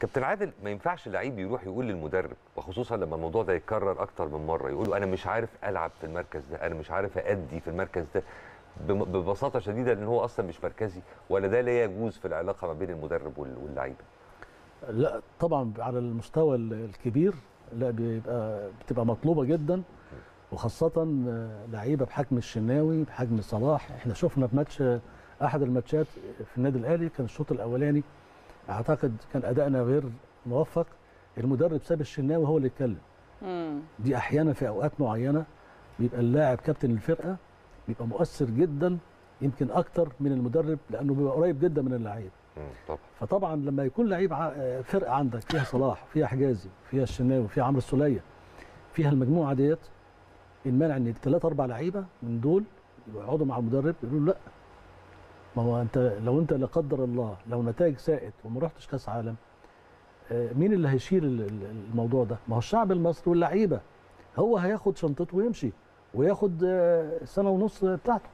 كابتن عادل، ما ينفعش لعيب يروح يقول للمدرب، وخصوصا لما الموضوع ده يتكرر اكتر من مره، يقول له انا مش عارف العب في المركز ده، انا مش عارف ادي في المركز ده، ببساطه شديده لان هو اصلا مش مركزي، ولا ده لا يجوز في العلاقه ما بين المدرب واللعيبه؟ لا طبعا على المستوى الكبير لا، بتبقى مطلوبه جدا، وخاصه لعيبه بحجم الشناوي بحجم صلاح. احنا شفنا في ماتش احد الماتشات في النادي الاهلي، كان الشوط الاولاني اعتقد كان ادائنا غير موفق، المدرب ساب الشناوي هو اللي يتكلم. دي احيانا في اوقات معينه بيبقى اللاعب كابتن الفرقه بيبقى مؤثر جدا، يمكن اكتر من المدرب لانه بيبقى قريب جدا من اللعيب. فطبعا لما يكون لعيب فرقه عندك فيها صلاح، فيها حجازي، فيها الشناوي، فيها عمرو السليه، فيها المجموعه ديت، المانع ان 3 4 لعيبه من دول يقعدوا مع المدرب يقولوا له لا، ما هو انت لو لا قدر الله لو نتائج ساءت وما رحتش كاس عالم، مين اللي هيشيل الموضوع ده؟ ما هو الشعب المصري واللعيبه، هو هياخد شنطته ويمشي وياخد السنه ونص بتاعته.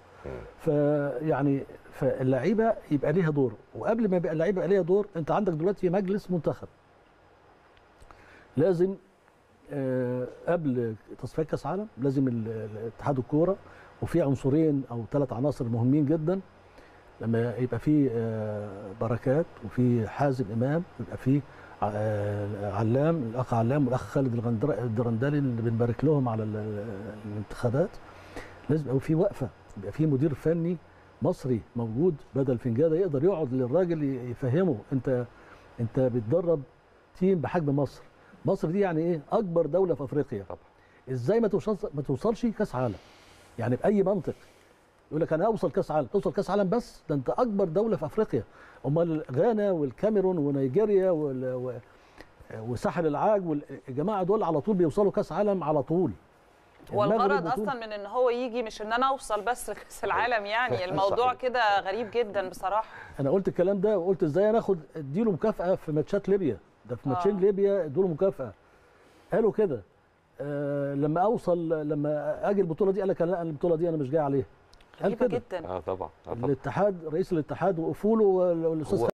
فيعني فاللعيبه يبقى ليها دور، وقبل ما يبقى اللعيبه يبقى ليها دور، انت عندك دلوقتي مجلس منتخب لازم قبل تصفيات كاس عالم لازم اتحاد الكوره، وفي عنصرين او 3 عناصر مهمين جدا، لما يبقى في بركات وفي حازم امام، يبقى في علام، الاخ علام والاخ خالد الدرندلي اللي بنبارك لهم على الانتخابات، لازم يبقى في وقفه، يبقى في مدير فني مصري موجود بدل فنجاده، يقدر يقعد للراجل يفهمه انت بتدرب تيم بحجم مصر. مصر دي يعني ايه؟ اكبر دوله في افريقيا طبعا، ازاي ما توصلش كاس عالم؟ يعني باي منطق يقول لك انا اوصل كاس عالم، توصل كاس عالم بس ده انت اكبر دوله في افريقيا، امال غانا والكاميرون ونيجيريا وساحل العاج والجماعه دول على طول بيوصلوا كاس عالم على طول. هو الغرض اصلا من ان هو يجي مش ان انا اوصل بس لكاس العالم، يعني الموضوع كده غريب جدا بصراحه. انا قلت الكلام ده وقلت ازاي انا اخد اديله مكافاه في ماتشات ليبيا، ده في ماتشين ليبيا ادوا له مكافاه، قالوا كده لما اوصل لما اجي البطوله دي قال لك لا البطوله دي انا مش جاي عليها، غريبه جدا. طبعا الاتحاد، رئيس الاتحاد وقفوله والاستاذ